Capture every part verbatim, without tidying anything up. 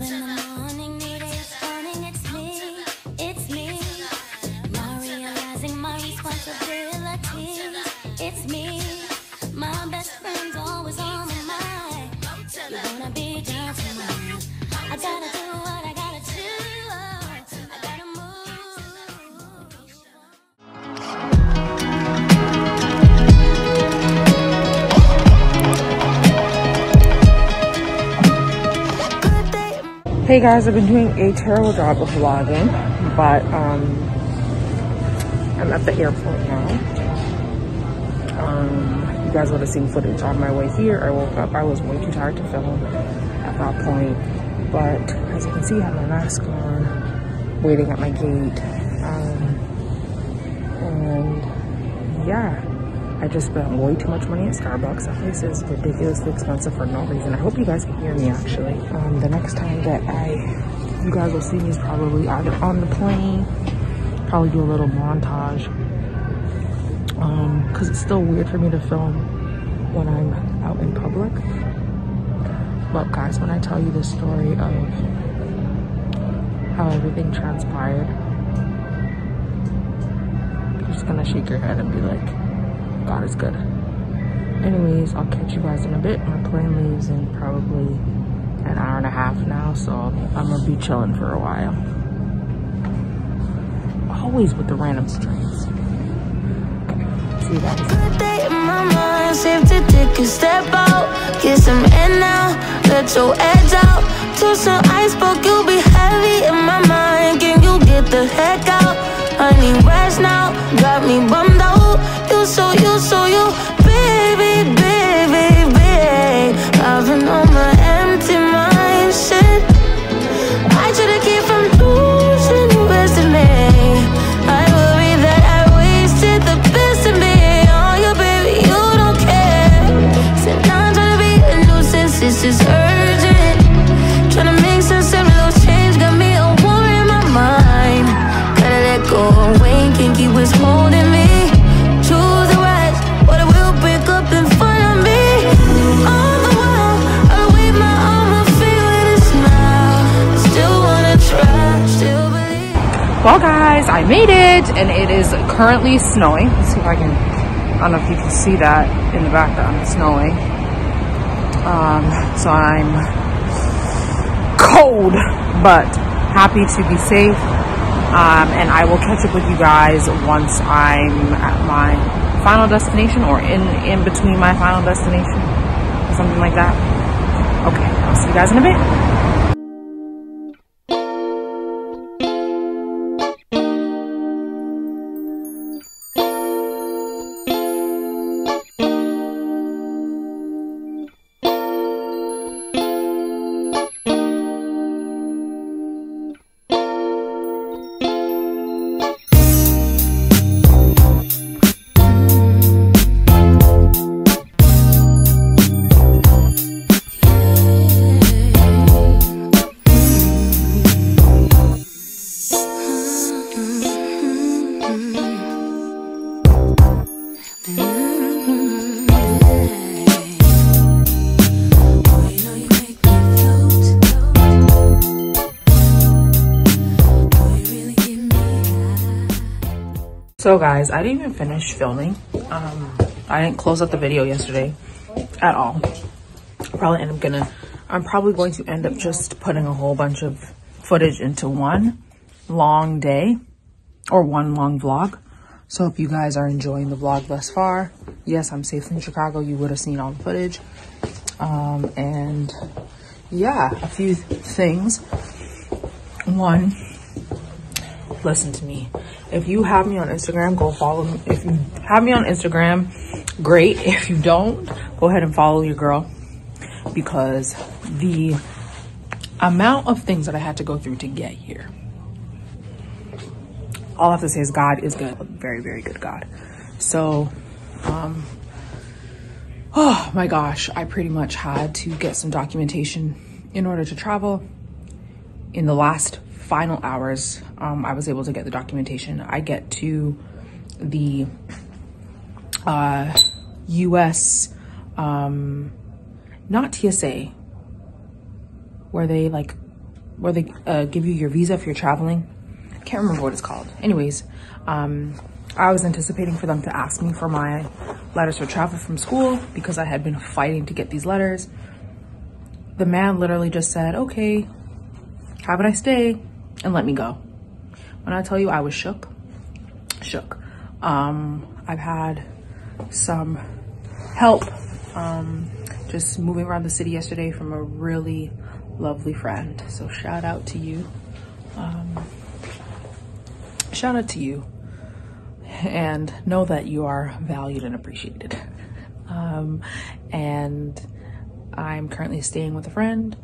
Up in the morning, need it spawning, it's me, it's me. Now realizing my responsibility, it's me. My best friend's always on my mind. You wanna be down tonight? I gotta do what I gotta do. I gotta move. Hey guys, I've been doing a terrible job of vlogging, but um, I'm at the airport now. Um. You guys would have seen footage on my way here. I woke up, I was way too tired to film at that point, but as you can see, I have my mask on, waiting at my gate, um, and yeah, I just spent way too much money at Starbucks. That place is ridiculously expensive for no reason. I hope you guys can hear me actually. Um, the next time that I, you guys will see me is probably either on the plane, probably do a little montage. Um, because it's still weird for me to film when I'm out in public. But guys, when I tell you the story of how everything transpired, you're just gonna shake your head and be like, God is good. Anyways, I'll catch you guys in a bit. My plane leaves in probably an hour and a half now, so I'm gonna be chilling for a while. Always with the random strings. Good day in my mind, safe to take a step out. Get some air now, let your edge out. To some iceberg, you'll be heavy in my mind. Can you get the heck out? I need rest now, got me bummed out. You so, you so, you, baby, baby, baby. I've been on my empty mind, shit. I try to keep from losing the best in me. I worry that I wasted the best in me. This is urgent. Tryna make sense of those change. Got me a war in my mind. Gotta let go of Wayne. Kinky was holding me. Choose the rise, or it will break up in front of me. All the while, I wave my arm, I feel with a smile. Still wanna try, still believe. Well guys, I made it, and it is currently snowing. Let's see if I can, I don't know if you can see that in the background, it's snowing. Um, so I'm cold, but happy to be safe, um, and I will catch up with you guys once I'm at my final destination, or in, in between my final destination, or something like that. Okay, I'll see you guys in a bit. So guys, I didn't even finish filming. Um, I didn't close up the video yesterday at all. Probably end up gonna, I'm probably going to end up just putting a whole bunch of footage into one long day or one long vlog. So if you guys are enjoying the vlog thus far, yes, I'm safe in Chicago. You would have seen all the footage. Um, and yeah, a few things. One, listen to me. If you have me on Instagram, go follow me. If you have me on Instagram, great. If you don't, go ahead and follow your girl, because the amount of things that I had to go through to get here, all I have to say is God is good. A very, very good God. So, um, oh my gosh, I pretty much had to get some documentation in order to travel in the last final hours. um, I was able to get the documentation. I get to the uh, U S, um, not T S A, where they like where they uh, give you your visa if you're traveling. I can't remember what it's called. Anyways, um, I was anticipating for them to ask me for my letters for travel from school because I had been fighting to get these letters. The man literally just said, okay, have a nice day, and let me go. When I tell you, I was shook, shook. Um, I've had some help um, just moving around the city yesterday from a really lovely friend. So shout out to you. Um, shout out to you. And know that you are valued and appreciated. Um, and I'm currently staying with a friend.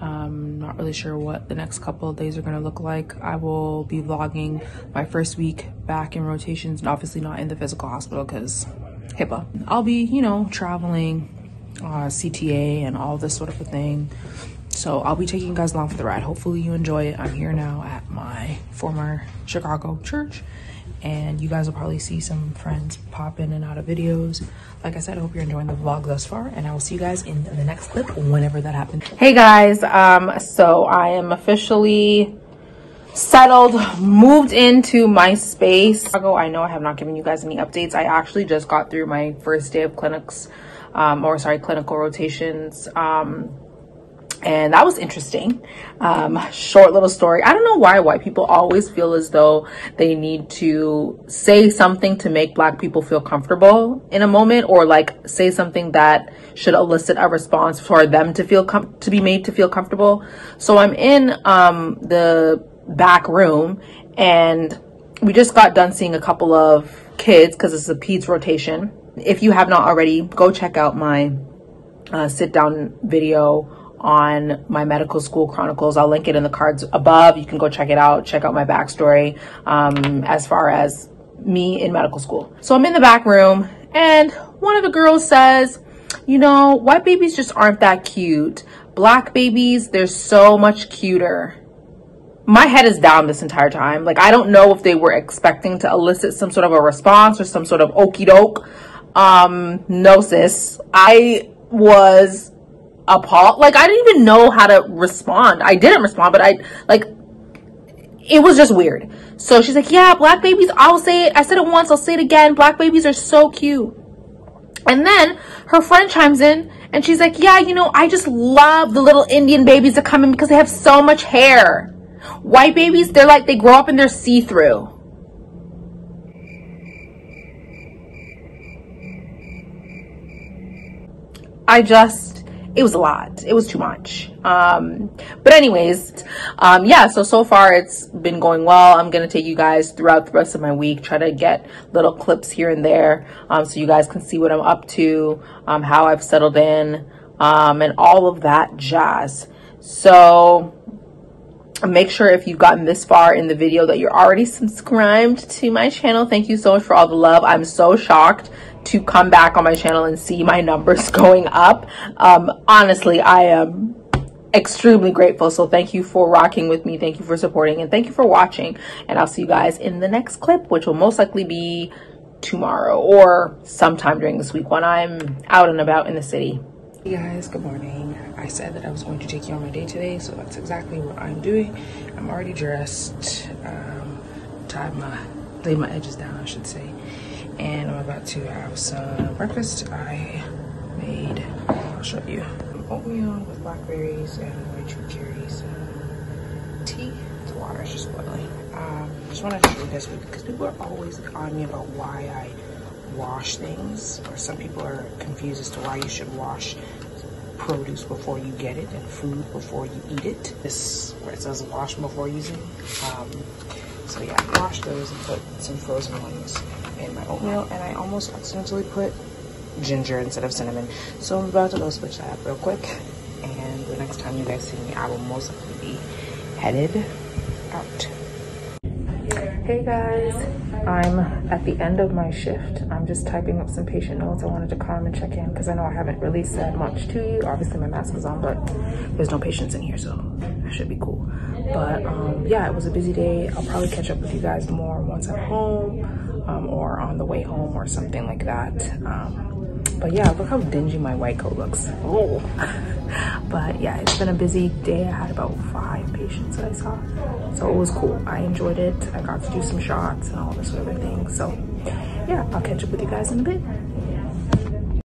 Um, not really sure what the next couple of days are going to look like. I will be vlogging my first week back in rotations, and obviously not in the physical hospital because HIPAA. I'll be, you know, traveling, uh, C T A and all this sort of a thing. So I'll be taking you guys along for the ride. Hopefully you enjoy it. I'm here now at my former Chicago church, and you guys will probably see some friends pop in and out of videos. Like I said, I hope you're enjoying the vlog thus far, and I will see you guys in the next clip whenever that happens. Hey guys, um, so I am officially settled, moved into my space. I know I have not given you guys any updates. I actually just got through my first day of clinics, um, or sorry, clinical rotations. Um, And that was interesting. Um, short little story. I don't know why white people always feel as though they need to say something to make black people feel comfortable in a moment, or like say something that should elicit a response for them to feel com to be made to feel comfortable. So I'm in um, the back room, and we just got done seeing a couple of kids because it's a peds rotation. If you have not already, go check out my uh, sit down video on my medical school chronicles. I'll link it in the cards above. You can go check it out, check out my backstory um, as far as me in medical school. So I'm in the back room, and one of the girls says, you know, white babies just aren't that cute. Black babies, they're so much cuter. My head is down this entire time. Like, I don't know if they were expecting to elicit some sort of a response or some sort of okie doke. Um, no, sis. I was appalled. Like, I didn't even know how to respond. I didn't respond, but I, like, it was just weird. So she's like, yeah, black babies, I'll say it. I said it once, I'll say it again. Black babies are so cute. And then her friend chimes in, and she's like, yeah, you know, I just love the little Indian babies that come in because they have so much hair. White babies, they're like, they grow up and they're see-through. I just... It was a lot. It was too much. Um, but anyways, um, yeah, so, so far it's been going well. I'm going to take you guys throughout the rest of my week, try to get little clips here and there um, so you guys can see what I'm up to, um, how I've settled in, um, and all of that jazz. So make sure if you've gotten this far in the video that you're already subscribed to my channel. Thank you so much for all the love. I'm so shocked to come back on my channel and see my numbers going up. Um, honestly, I am extremely grateful. So thank you for rocking with me. Thank you for supporting, and thank you for watching. And I'll see you guys in the next clip, which will most likely be tomorrow or sometime during this week when I'm out and about in the city. Hey guys, good morning. I said that I was going to take you on my day today, so that's exactly what I'm doing. I'm already dressed, um, tied my, laid my edges down, I should say. And I'm about to have some breakfast. I made, I'll show you, oatmeal with blackberries and my true cherries and tea. The water is just boiling. Um, just wanted to show you guys because people are always on me about why I wash things, or some people are confused as to why you should wash produce before you get it and food before you eat it. This is where it says wash before using. Um, so yeah, I washed those and put some frozen ones in my oatmeal, and I almost accidentally put ginger instead of cinnamon. So I'm about to go switch that up real quick, and the next time you guys see me, I will most likely be headed out. Hey guys, I'm at the end of my shift. I'm just typing up some patient notes. I wanted to come and check in because I know I haven't really said much to you. Obviously my mask is on, but there's no patients in here, so that should be cool. But um, yeah, it was a busy day. I'll probably catch up with you guys more once I'm home. Um, or on the way home or something like that. Um, But yeah, look how dingy my white coat looks. Oh. But yeah, it's been a busy day. I had about five patients that I saw. So it was cool. I enjoyed it. I got to do some shots and all this sort of thing. So yeah, I'll catch up with you guys in a bit.